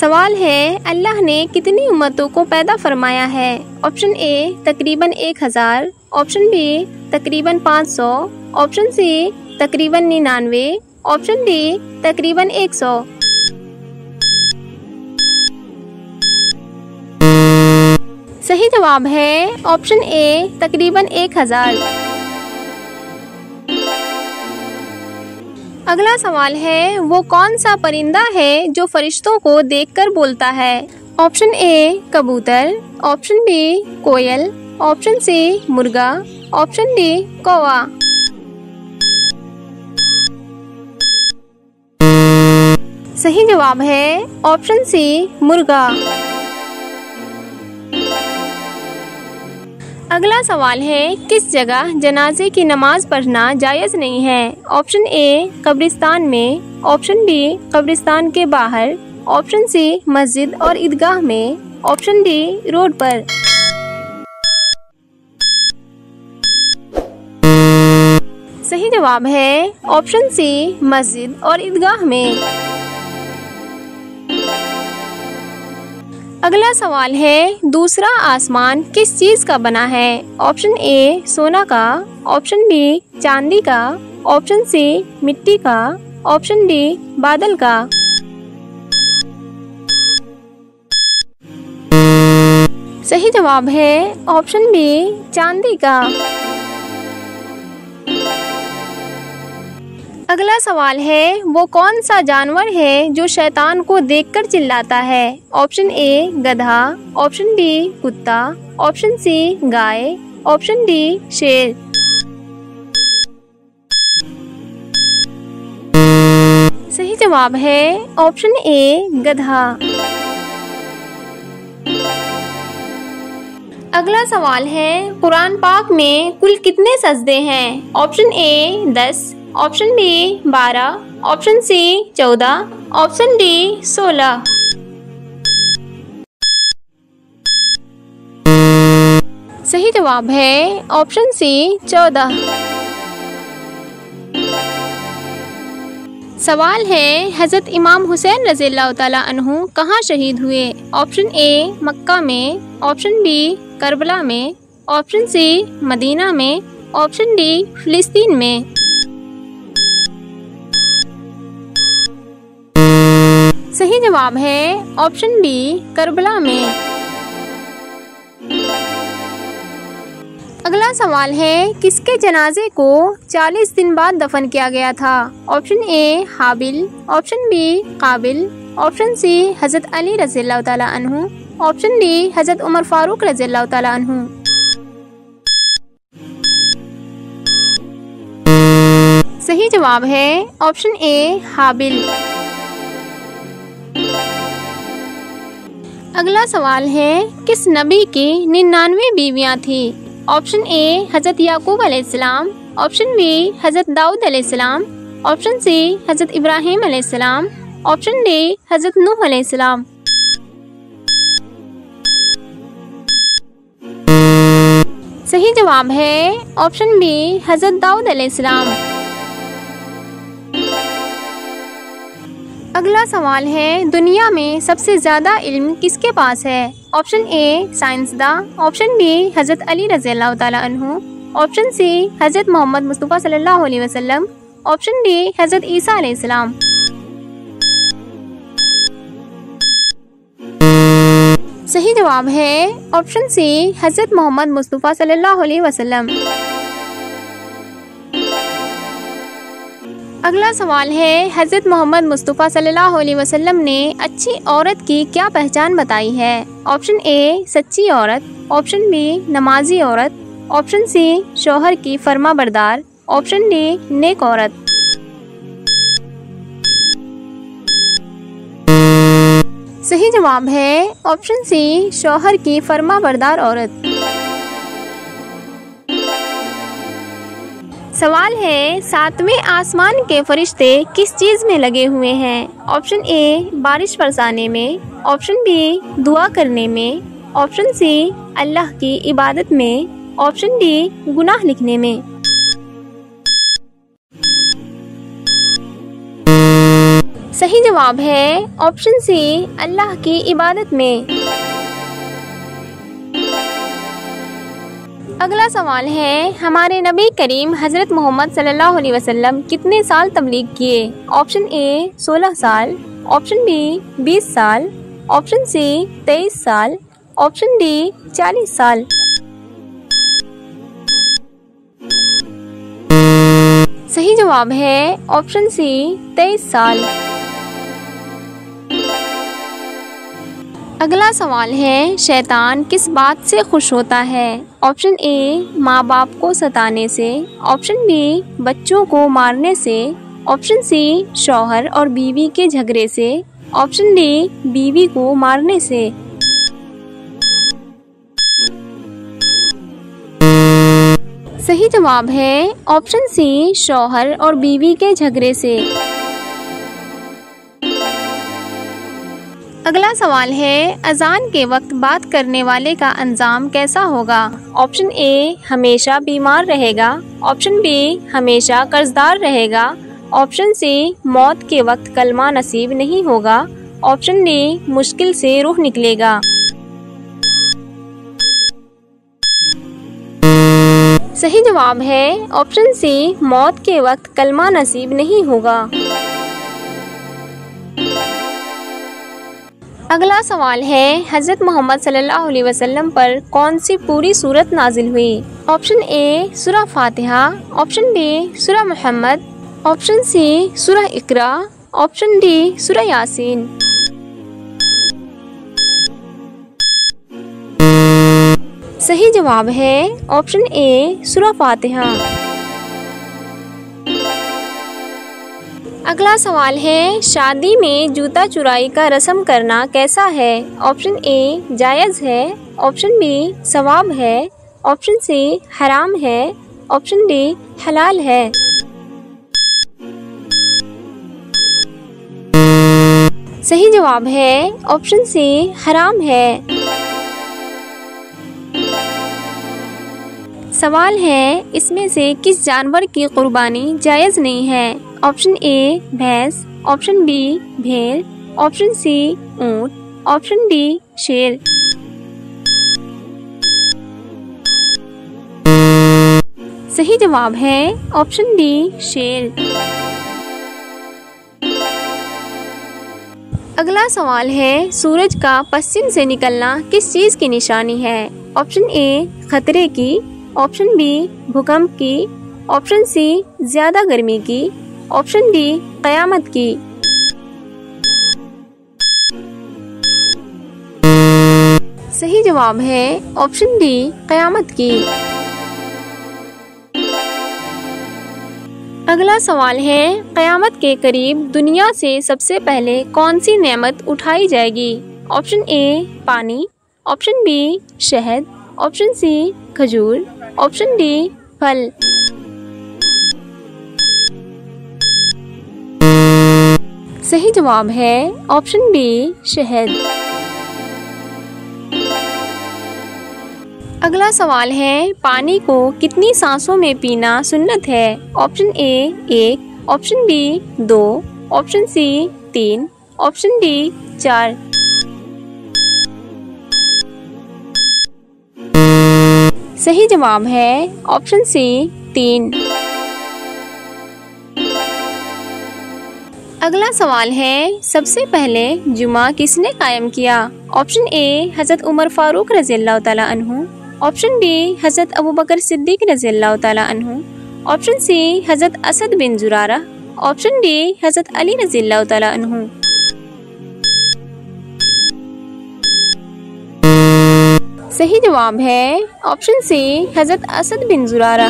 सवाल है अल्लाह ने कितनी उम्मतों को पैदा फरमाया है। ऑप्शन ए तकरीबन 1000, ऑप्शन बी तकरीबन 500, ऑप्शन सी तकरीबन 99, ऑप्शन डी तकरीबन 100। सही जवाब है ऑप्शन ए तकरीबन 1000। अगला सवाल है वो कौन सा परिंदा है जो फरिश्तों को देखकर बोलता है। ऑप्शन ए कबूतर, ऑप्शन बी कोयल, ऑप्शन सी मुर्गा, ऑप्शन डी कौवा। सही जवाब है ऑप्शन सी मुर्गा। अगला सवाल है किस जगह जनाजे की नमाज पढ़ना जायज़ नहीं है। ऑप्शन ए कब्रिस्तान में, ऑप्शन बी कब्रिस्तान के बाहर, ऑप्शन सी मस्जिद और ईदगाह में, ऑप्शन डी रोड पर। सही जवाब है ऑप्शन सी मस्जिद और ईदगाह में। अगला सवाल है दूसरा आसमान किस चीज का बना है। ऑप्शन ए सोना का, ऑप्शन बी चांदी का, ऑप्शन सी मिट्टी का, ऑप्शन डी बादल का। सही जवाब है ऑप्शन बी चांदी का। अगला सवाल है वो कौन सा जानवर है जो शैतान को देखकर चिल्लाता है। ऑप्शन ए गधा, ऑप्शन बी कुत्ता, ऑप्शन सी गाय, ऑप्शन डी शेर। सही जवाब है ऑप्शन ए गधा। अगला सवाल है कुरान पाक में कुल कितने सजदे हैं। Option A 10, option B 12, option C 14, option D 16। सही जवाब है ऑप्शन सी 14। सवाल है हजरत इमाम हुसैन रज़ियल्लाहु ताला अन्हु कहाँ शहीद हुए। ऑप्शन ए मक्का में, ऑप्शन बी करबला में, ऑप्शन सी मदीना में, ऑप्शन डी फिलिस्तीन में। सही जवाब है ऑप्शन बी करबला में। अगला सवाल है किसके जनाजे को 40 दिन बाद दफन किया गया था। Option A Habil, option B Qabil, option C हजरत अली रज़ियल्लाहु ताला अन्हु, ऑप्शन डी हजरत उमर फारूक रज़ियल्लाहु ताला अन्हु। सही जवाब है ऑप्शन ए हाबिल। अगला सवाल है किस नबी की 99 बीवियां थी। ऑप्शन ए हजरत याकूब अलैहिस्सलाम, ऑप्शन बी हजरत दाऊद अलैहिस्सलाम, ऑप्शन सी हजरत इब्राहिम अलैहिस्सलाम, ऑप्शन डी हजरत नूह अलैहिस्सलाम। सही जवाब है ऑप्शन बी हजरत दाऊद अलैहिस्सलाम। अगला सवाल है दुनिया में सबसे ज्यादा इल्म किसके पास है। ऑप्शन ए साइंसदा, ऑप्शन बी हजरत अली रज़ियल्लाहु ताला अन्हु, ऑप्शन सी हजरत मोहम्मद मुस्तफ़ा सल्लल्लाहु अलैहि वसल्लम, ऑप्शन डी हजरत ईसा अलैहिस्सलाम। सही जवाब है ऑप्शन सी हजरत मोहम्मद मुस्तफ़ा सल्लल्लाहु अलैहि वसल्लम। अगला सवाल है हज़रत मोहम्मद मुस्तफ़ा सल्लल्लाहु अलैहि वसल्लम ने अच्छी औरत की क्या पहचान बताई है। ऑप्शन ए सच्ची औरत, ऑप्शन बी नमाजी औरत, ऑप्शन सी शौहर की फरमाबरदार, ऑप्शन डी नेक औरत। सही जवाब है ऑप्शन सी शौहर की फरमाबरदार औरत। सवाल है सातवें आसमान के फरिश्ते किस चीज में लगे हुए हैं। ऑप्शन ए बारिश बरसाने में, ऑप्शन बी दुआ करने में, ऑप्शन सी अल्लाह की इबादत में, ऑप्शन डी गुनाह लिखने में। सही जवाब है ऑप्शन सी, अल्लाह की इबादत में। अगला सवाल है, हमारे नबी करीम हज़रत मोहम्मद सल्लल्लाहु अलैहि वसल्लम कितने साल तबलीग किए? ऑप्शन ए 16 साल, ऑप्शन बी 20 साल, ऑप्शन सी 23 साल, ऑप्शन डी 40 साल। सही जवाब है ऑप्शन सी 23 साल। अगला सवाल है, शैतान किस बात से खुश होता है? ऑप्शन ए माँ बाप को सताने से, ऑप्शन बी बच्चों को मारने से, ऑप्शन सी शौहर और बीवी के झगड़े से, ऑप्शन डी बीवी को मारने से। सही जवाब है ऑप्शन सी, शौहर और बीवी के झगड़े से। अगला सवाल है, अजान के वक्त बात करने वाले का अंजाम कैसा होगा? ऑप्शन ए हमेशा बीमार रहेगा, ऑप्शन बी हमेशा कर्जदार रहेगा, ऑप्शन सी मौत के वक्त कलमा नसीब नहीं होगा, ऑप्शन डी मुश्किल से रूह निकलेगा। सही जवाब है ऑप्शन सी, मौत के वक्त कलमा नसीब नहीं होगा। अगला सवाल है, हज़रत मोहम्मद सल्लल्लाहु अलैहि वसल्लम पर कौन सी पूरी सूरत नाजिल हुई? ऑप्शन ए सूरह फातिहा, ऑप्शन बी सूरह मोहम्मद, ऑप्शन सी सूरह इकरा, ऑप्शन डी सूरह यासीन। सही जवाब है ऑप्शन ए सूरह फातिहा। अगला सवाल है, शादी में जूता चुराई का रस्म करना कैसा है? ऑप्शन ए जायज़ है, ऑप्शन बी सवाब है, ऑप्शन सी हराम है, ऑप्शन डी हलाल है। सही जवाब है ऑप्शन सी, हराम है। सवाल है, इसमें से किस जानवर की कुर्बानी जायज़ नहीं है? ऑप्शन ए भैंस, ऑप्शन बी भेड़, ऑप्शन सी ऊंट, ऑप्शन डी शेर। सही जवाब है ऑप्शन डी शेर। अगला सवाल है, सूरज का पश्चिम से निकलना किस चीज़ की निशानी है? ऑप्शन ए खतरे की, ऑप्शन बी भूकंप की, ऑप्शन सी ज्यादा गर्मी की, ऑप्शन डी कयामत की। सही जवाब है ऑप्शन डी कयामत की। अगला सवाल है, कयामत के करीब दुनिया से सबसे पहले कौन सी नेमत उठाई जाएगी? ऑप्शन ए पानी, ऑप्शन बी शहद, ऑप्शन सी खजूर, ऑप्शन डी फल। सही जवाब है ऑप्शन बी शहद। अगला सवाल है, पानी को कितनी सांसों में पीना सुन्नत है? Option A 1, option B 2, option C 3, option D 4। सही जवाब है ऑप्शन सी 3। अगला सवाल है, सबसे पहले जुमा किसने कायम किया? ऑप्शन ए हज़रत उमर फारूक रज़ियल्लाहु ताला अन्हु, ऑप्शन बी हज़रत अबू बकर सिद्दीक रज़ियल्लाहु ताला अन्हु, ऑप्शन सी हज़रत असद बिन जुरारा, ऑप्शन डी हज़रत अली रज़ियल्लाहु ताला अन्हु। सही जवाब है ऑप्शन सी हज़रत असद बिन जुरारा।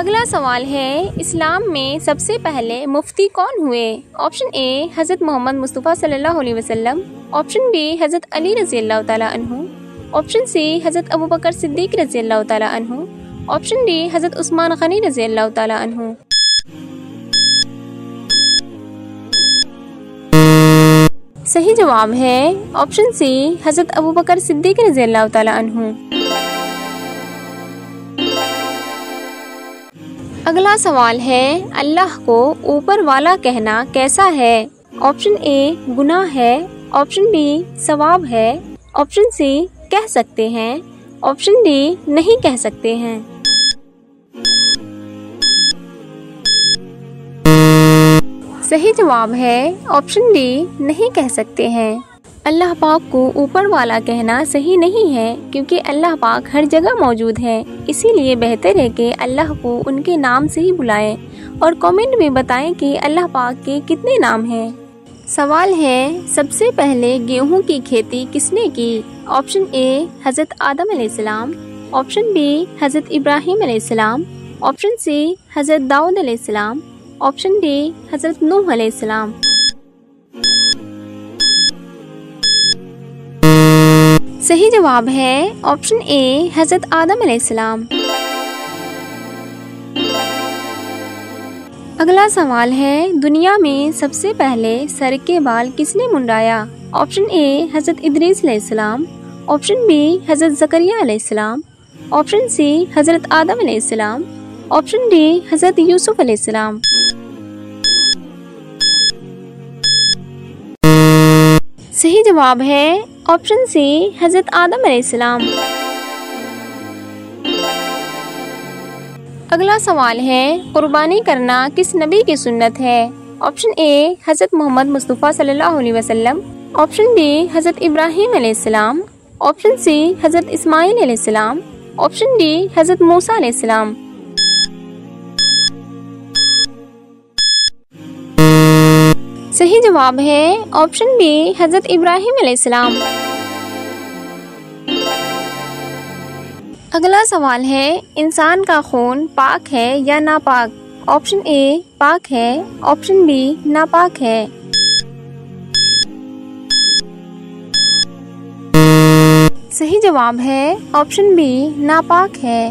अगला सवाल है, इस्लाम में सबसे पहले मुफ्ती कौन हुए? ऑप्शन ए हज़रत मोहम्मद मुस्तफ़ा सल्लल्लाहु अलैहि वसल्लम, ऑप्शन बी हज़रत अली रज़ियल्लाहु ताला अन्हु, ऑप्शन सी हज़रत अबू बकर सिद्दीक रज़ियल्लाहु ताला अन्हु, ऑप्शन डी हज़रत उस्मान गनी रज़ियल्लाहु ताला अन्हु। सही जवाब है ऑप्शन सी हज़रत अबू बकर सिद्दीक रज़ियल्लाहु ताला अन्हु। अगला सवाल है, अल्लाह को ऊपर वाला कहना कैसा है? ऑप्शन ए गुनाह है, ऑप्शन बी सवाब है, ऑप्शन सी कह सकते हैं, ऑप्शन डी नहीं कह सकते हैं। सही जवाब है ऑप्शन डी नहीं कह सकते हैं। अल्लाह पाक को ऊपर वाला कहना सही नहीं है क्योंकि अल्लाह पाक हर जगह मौजूद है, इसीलिए बेहतर है कि अल्लाह को उनके नाम से ही बुलाएं और कमेंट में बताएं कि अल्लाह पाक के कितने नाम हैं। सवाल है, सबसे पहले गेहूं की खेती किसने की? ऑप्शन ए हज़रत आदम अलैहिस्सलाम, ऑप्शन बी हज़रत इब्राहीम अलैहिस्सलाम, ऑप्शन सी हज़रत दाऊद अलैहिस्सलाम, ऑप्शन डी हज़रत नूह अलैहिस्सलाम। सही जवाब है ऑप्शन ए हज़रत आदम अलैहिस्सलाम। अगला सवाल है, दुनिया में सबसे पहले सर के बाल किसने मुंडाया? ऑप्शन ए हज़रत इदरीस अलैहिस्सलाम, ऑप्शन बी हज़रत ज़करिया अलैहिस्सलाम, ऑप्शन सी हज़रत आदम अलैहिस्सलाम, ऑप्शन डी हज़रत यूसुफ अलैहिस्सलाम। सही जवाब है ऑप्शन सी हज़रत आदम अलैहिस्सलाम। अगला सवाल है, कुर्बानी करना किस नबी की सुन्नत है? ऑप्शन ए हज़रत मोहम्मद मुस्तफ़ा सल्लल्लाहु अलैहि वसल्लम, ऑप्शन बी हज़रत इब्राहीम अलैहिस्सलाम, ऑप्शन सी हज़रत इस्माईल अलैहिस्सलाम, ऑप्शन डी हज़रत मूसा अलैहिस्सलाम। सही जवाब है ऑप्शन बी हज़रत इब्राहीम अलैहिस्सलाम। अगला सवाल है, इंसान का खून पाक है या नापाक? ऑप्शन ए पाक है, ऑप्शन बी नापाक है। सही जवाब है ऑप्शन बी नापाक है।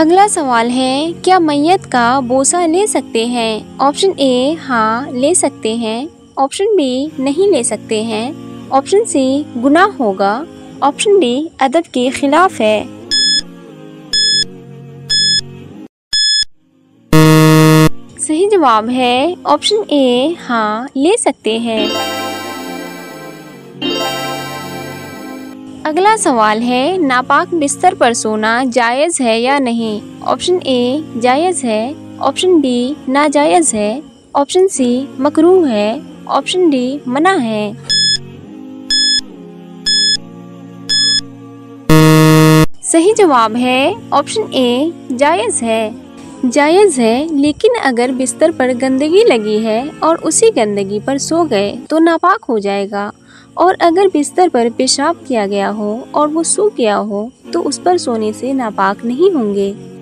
अगला सवाल है, क्या मैयत का बोसा ले सकते हैं? ऑप्शन ए हाँ ले सकते हैं, ऑप्शन बी नहीं ले सकते हैं, ऑप्शन सी गुनाह होगा, ऑप्शन डी अदब के खिलाफ है। सही जवाब है ऑप्शन ए हाँ ले सकते हैं। अगला सवाल है, नापाक बिस्तर पर सोना जायज़ है या नहीं? ऑप्शन ए जायज़ है, ऑप्शन बी नाजायज़ है, ऑप्शन सी मकरूह है, ऑप्शन डी मना है। सही जवाब है ऑप्शन ए जायज़ है। जायज़ है लेकिन अगर बिस्तर पर गंदगी लगी है और उसी गंदगी पर सो गए तो नापाक हो जाएगा, और अगर बिस्तर पर पेशाब किया गया हो और वो सूख गया हो तो उस पर सोने से नापाक नहीं होंगे।